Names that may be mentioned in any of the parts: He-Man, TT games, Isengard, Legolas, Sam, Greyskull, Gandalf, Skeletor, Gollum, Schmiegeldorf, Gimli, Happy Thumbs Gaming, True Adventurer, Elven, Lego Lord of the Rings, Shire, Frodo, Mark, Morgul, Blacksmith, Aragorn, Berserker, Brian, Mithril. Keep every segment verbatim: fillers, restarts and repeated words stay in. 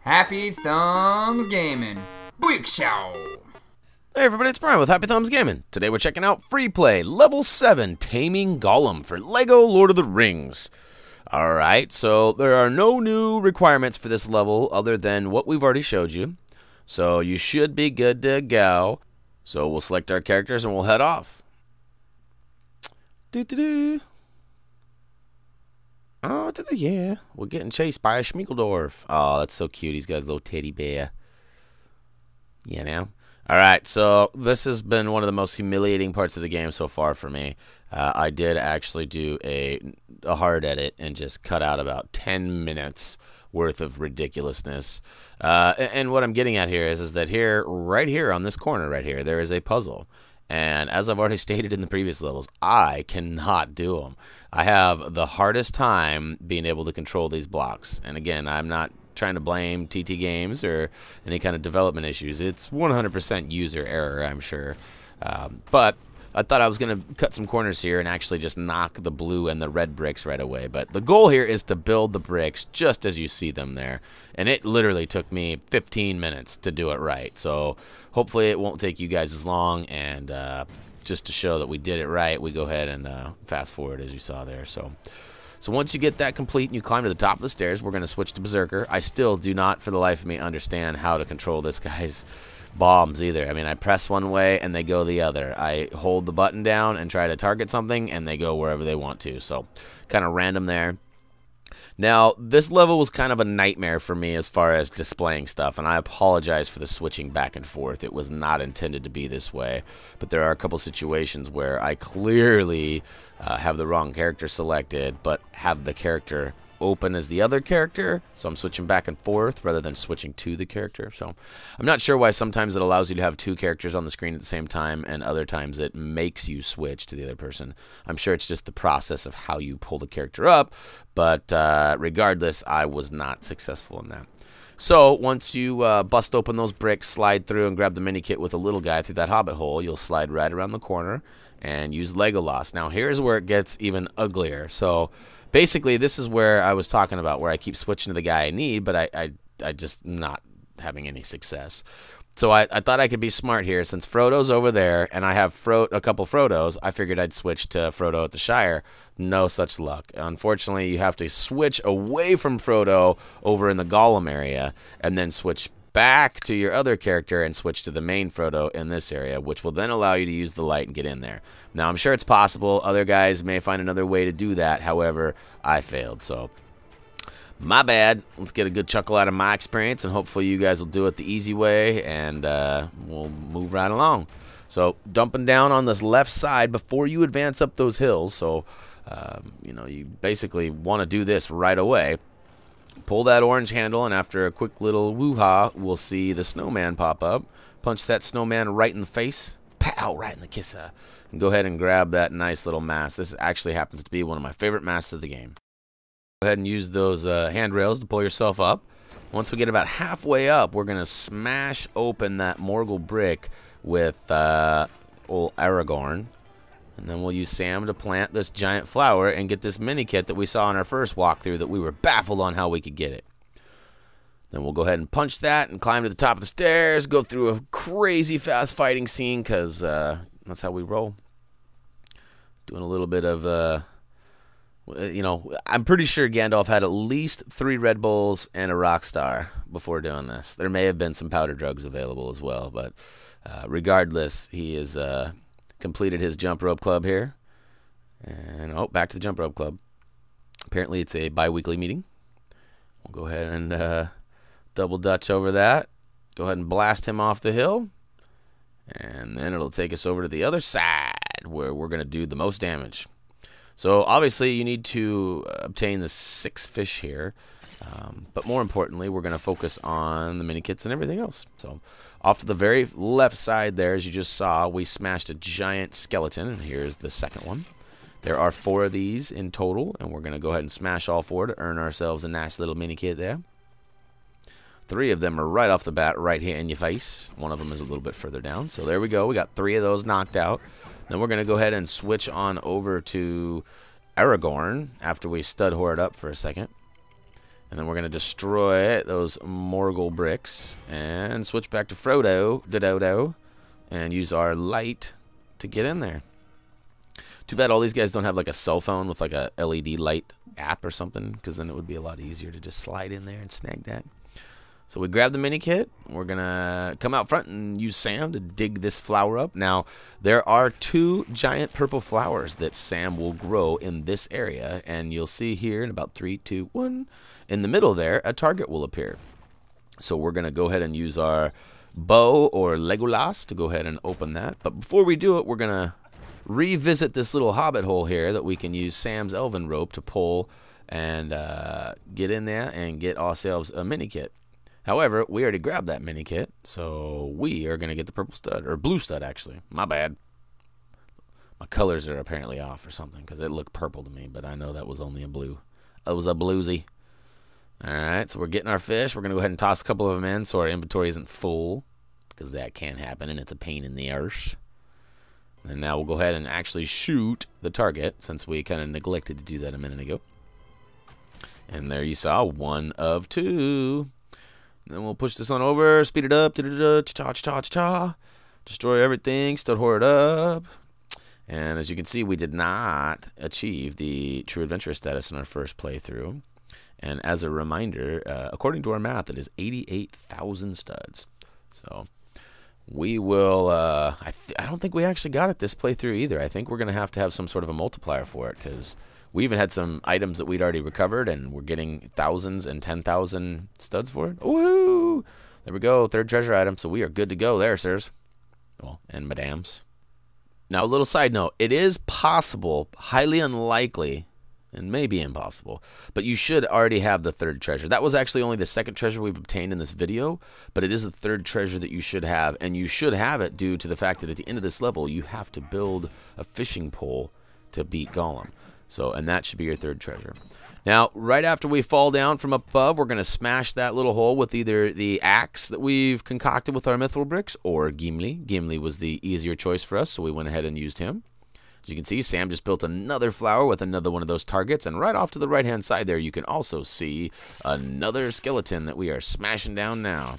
Happy Thumbs Gaming. Big show. Hey everybody, it's Brian with Happy Thumbs Gaming. Today we're checking out Free Play Level seven Taming Gollum for Lego Lord of the Rings. Alright, so there are no new requirements for this level other than what we've already showed you. So you should be good to go. So we'll select our characters and we'll head off. Do-do-do. Oh, to the, yeah. We're getting chased by a Schmiegeldorf. Oh, that's so cute. He's got his little teddy bear. You know? Alright, so this has been one of the most humiliating parts of the game so far for me. Uh, I did actually do a, a hard edit and just cut out about ten minutes worth of ridiculousness. Uh, and, and what I'm getting at here is, is that here, right here on this corner right here, there is a puzzle. And as I've already stated in the previous levels, I cannot do them. I have the hardest time being able to control these blocks. And again, I'm not trying to blame T T games or any kind of development issues. It's one hundred percent user error, I'm sure. Um, but I thought I was going to cut some corners here and actually just knock the blue and the red bricks right away. But the goal here is to build the bricks just as you see them there. And it literally took me fifteen minutes to do it right. So hopefully it won't take you guys as long. And uh, just to show that we did it right, we go ahead and uh, fast forward as you saw there. So, so once you get that complete and you climb to the top of the stairs, we're going to switch to Berserker. I still do not, for the life of me, understand how to control this guy's bombs either. I mean, I press one way and they go the other. I hold the button down and try to target something and they go wherever they want to. So kind of random there. Now, this level was kind of a nightmare for me as far as displaying stuff, and I apologize for the switching back and forth. It was not intended to be this way, but there are a couple situations where I clearly uh, have the wrong character selected, but have the character open as the other character, so I'm switching back and forth rather than switching to the character. So I'm not sure why sometimes it allows you to have two characters on the screen at the same time and other times it makes you switch to the other person. I'm sure it's just the process of how you pull the character up, but uh, regardless, I was not successful in that. So once you uh, bust open those bricks, slide through and grab the mini kit with a little guy through that hobbit hole, you'll slide right around the corner and use Legolas. Now here's where it gets even uglier. So basically, this is where I was talking about, where I keep switching to the guy I need, but I, I, I just not having any success. So I, I thought I could be smart here. Since Frodo's over there, and I have Fro a couple Frodos, I figured I'd switch to Frodo at the Shire. No such luck. Unfortunately, you have to switch away from Frodo over in the Gollum area, and then switch back to your other character and switch to the main Frodo in this area, which will then allow you to use the light and get in there. Now, I'm sure it's possible. Other guys may find another way to do that. However, I failed, so my bad. Let's get a good chuckle out of my experience, and hopefully you guys will do it the easy way, and uh, we'll move right along. So, dumping down on this left side before you advance up those hills. So, um, you know, you basically want to do this right away. Pull that orange handle, and after a quick little woo-ha, we'll see the snowman pop up. Punch that snowman right in the face. Pow! Right in the kisser. And go ahead and grab that nice little mask. This actually happens to be one of my favorite masks of the game. Go ahead and use those uh, handrails to pull yourself up. Once we get about halfway up, we're going to smash open that Morgul brick with uh, old Aragorn. And then we'll use Sam to plant this giant flower and get this mini kit that we saw in our first walkthrough that we were baffled on how we could get it. Then we'll go ahead and punch that and climb to the top of the stairs, go through a crazy fast fighting scene because uh, that's how we roll. Doing a little bit of, uh, you know, I'm pretty sure Gandalf had at least three Red Bulls and a rock star before doing this. There may have been some powder drugs available as well, but uh, regardless, he is... Uh, completed his jump rope club here. And, oh, back to the jump rope club. Apparently it's a bi-weekly meeting. We'll go ahead and uh, double dutch over that. Go ahead and blast him off the hill. And then it'll take us over to the other side where we're going to do the most damage. So, obviously, you need to obtain the six fish here. Um, but more importantly, we're going to focus on the mini kits and everything else. So, off to the very left side there, as you just saw, we smashed a giant skeleton, and here's the second one. There are four of these in total, and we're going to go ahead and smash all four to earn ourselves a nice little mini kit there. Three of them are right off the bat, right here in your face. One of them is a little bit further down. So, there we go. We got three of those knocked out. Then we're going to go ahead and switch on over to Aragorn after we stud whore it up for a second. And then we're going to destroy those Morgul bricks and switch back to Frodo, the Dodo, and use our light to get in there. Too bad all these guys don't have like a cell phone with like a L E D light app or something, because then it would be a lot easier to just slide in there and snag that. So we grab the mini kit. We're going to come out front and use Sam to dig this flower up. Now, there are two giant purple flowers that Sam will grow in this area. And you'll see here in about three, two, one, in the middle there, a target will appear. So we're going to go ahead and use our bow or Legolas to go ahead and open that. But before we do it, we're going to revisit this little hobbit hole here that we can use Sam's elven rope to pull and uh, get in there and get ourselves a mini kit. However, we already grabbed that mini kit, so we are going to get the purple stud, or blue stud, actually. My bad. My colors are apparently off or something, because it looked purple to me, but I know that was only a blue. It was a bluesy. All right, so we're getting our fish. We're going to go ahead and toss a couple of them in so our inventory isn't full, because that can happen, and it's a pain in the arse. And now we'll go ahead and actually shoot the target, since we kind of neglected to do that a minute ago. And there you saw one of two. Then we'll push this on over, speed it up, da-da-da, cha-cha, cha-cha, cha-cha, destroy everything, stud whore it up. And as you can see, we did not achieve the True Adventurer status in our first playthrough. And as a reminder, uh, according to our math, it is eighty-eight thousand studs. So we will, uh, I, th I don't think we actually got it this playthrough either. I think we're going to have to have some sort of a multiplier for it, because we even had some items that we'd already recovered, and we're getting thousands and ten thousand studs for it. Woo! There we go, third treasure item, so we are good to go there, sirs. Well, and madams. Now, a little side note. It is possible, highly unlikely, and maybe impossible, but you should already have the third treasure. That was actually only the second treasure we've obtained in this video, but it is the third treasure that you should have, and you should have it due to the fact that at the end of this level, you have to build a fishing pole to beat Gollum. So, and that should be your third treasure. Now, right after we fall down from above, we're going to smash that little hole with either the axe that we've concocted with our mithril bricks or Gimli. Gimli was the easier choice for us, so we went ahead and used him. As you can see, Sam just built another flower with another one of those targets, and right off to the right-hand side there, you can also see another skeleton that we are smashing down now.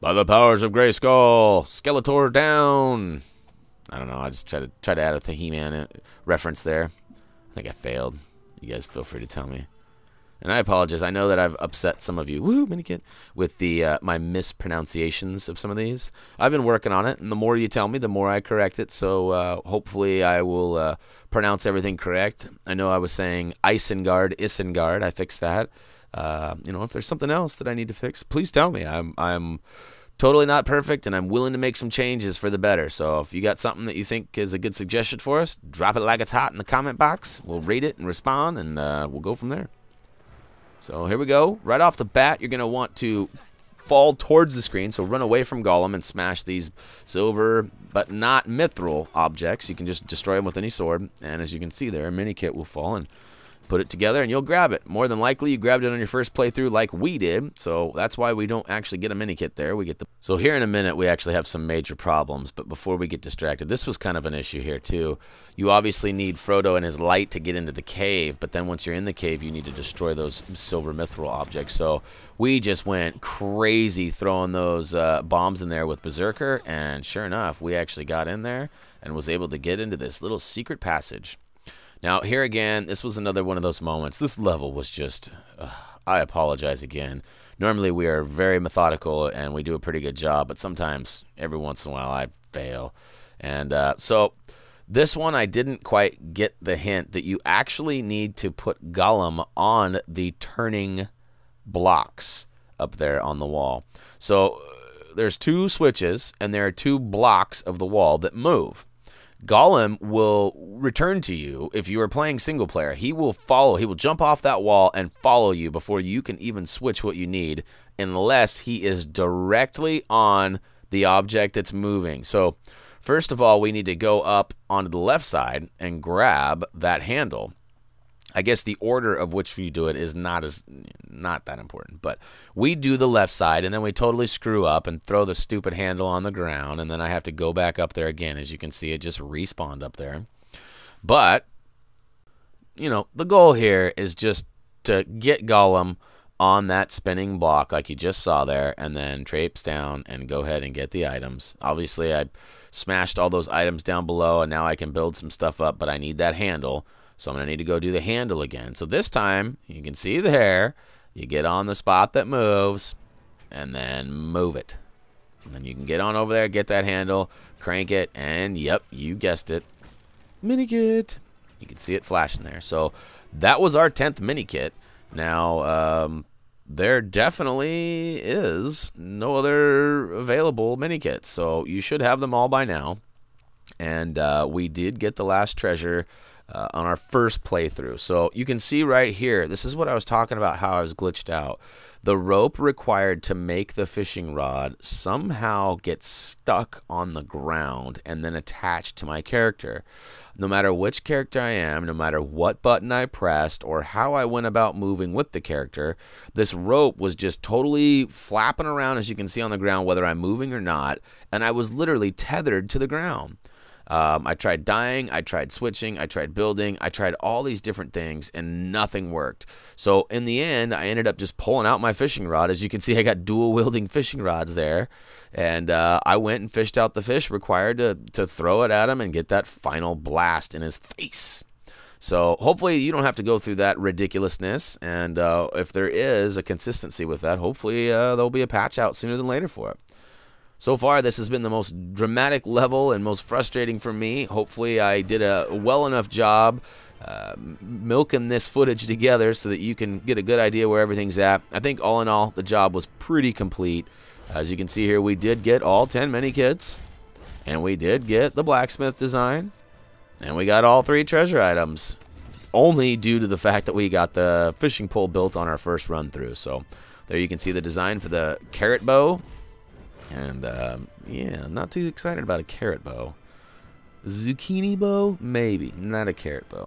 By the powers of Greyskull, Skeletor down! I don't know, I just tried to, tried to add a He-Man reference there. I think I failed. You guys feel free to tell me. And I apologize. I know that I've upset some of you. Woo, minikit, with the uh, my mispronunciations of some of these. I've been working on it, and the more you tell me, the more I correct it. So uh, hopefully I will uh, pronounce everything correct. I know I was saying Isengard, Isengard. I fixed that. Uh, you know, if there's something else that I need to fix, please tell me. I'm I'm totally not perfect, and I'm willing to make some changes for the better. So if you got something that you think is a good suggestion for us, drop it like it's hot in the comment box. We'll read it and respond, and uh, we'll go from there. So here we go. Right off the bat, you're going to want to fall towards the screen, so run away from Gollum and smash these silver but not mithril objects. You can just destroy them with any sword, and as you can see there, a mini kit will fall and put it together, and you'll grab it. More than likely, you grabbed it on your first playthrough like we did, so that's why we don't actually get a mini kit there. We get the So here in a minute, we actually have some major problems, but before we get distracted, this was kind of an issue here, too. You obviously need Frodo and his light to get into the cave, but then once you're in the cave, you need to destroy those silver mithril objects, so we just went crazy throwing those uh, bombs in there with Berserker, and sure enough, we actually got in there and was able to get into this little secret passage. Now, here again, this was another one of those moments. This level was just, uh, I apologize again. Normally, we are very methodical, and we do a pretty good job, but sometimes, every once in a while, I fail. And uh, so, this one, I didn't quite get the hint that you actually need to put Gollum on the turning blocks up there on the wall. So, there's two switches, and there are two blocks of the wall that move. Gollum will return to you if you are playing single player. He will follow. He will jump off that wall and follow you before you can even switch what you need, unless he is directly on the object that's moving. So, first of all, we need to go up onto the left side and grab that handle. I guess the order of which you do it is not as not that important, but we do the left side, and then we totally screw up and throw the stupid handle on the ground, and then I have to go back up there again. As you can see, it just respawned up there. But, you know, the goal here is just to get Gollum on that spinning block like you just saw there, and then traipse down and go ahead and get the items. Obviously, I smashed all those items down below, and now I can build some stuff up, but I need that handle, so I'm going to need to go do the handle again. So this time, you can see there, you get on the spot that moves, and then move it. And then you can get on over there, get that handle, crank it, and yep, you guessed it, mini kit. You can see it flashing there. So that was our tenth mini kit. Now, um, there definitely is no other available mini kits, so you should have them all by now. And uh, we did get the last treasure uh, on our first playthrough. So you can see right here, this is what I was talking about, how I was glitched out. The rope required to make the fishing rod somehow gets stuck on the ground and then attached to my character. No matter which character I am, no matter what button I pressed or how I went about moving with the character, this rope was just totally flapping around, as you can see on the ground, whether I'm moving or not, and I was literally tethered to the ground. Um, I tried dying, I tried switching, I tried building, I tried all these different things, and nothing worked. So in the end, I ended up just pulling out my fishing rod. As you can see, I got dual wielding fishing rods there, and uh, I went and fished out the fish required to, to throw it at him and get that final blast in his face. So hopefully you don't have to go through that ridiculousness, and uh, if there is a consistency with that, hopefully uh, there'll be a patch out sooner than later for it. So far, this has been the most dramatic level and most frustrating for me. Hopefully, I did a well enough job uh, milking this footage together so that you can get a good idea where everything's at. I think all in all, the job was pretty complete. As you can see here, we did get all ten mini kits, and we did get the blacksmith design, and we got all three treasure items, only due to the fact that we got the fishing pole built on our first run through. So there you can see the design for the carrot bow. And, um, yeah, I'm not too excited about a carrot bow. Zucchini bow? Maybe. Not a carrot bow.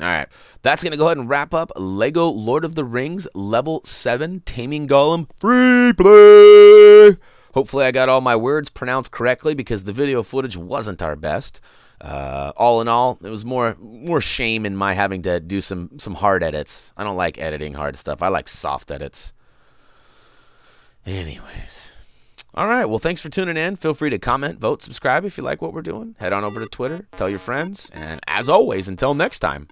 All right. That's going to go ahead and wrap up Lego Lord of the Rings Level seven Taming Gollum Free Play. Hopefully I got all my words pronounced correctly, because the video footage wasn't our best. Uh, all in all, it was more more shame in my having to do some, some hard edits. I don't like editing hard stuff. I like soft edits. Anyways. All right, well, thanks for tuning in. Feel free to comment, vote, subscribe if you like what we're doing. Head on over to Twitter, tell your friends, and as always, until next time,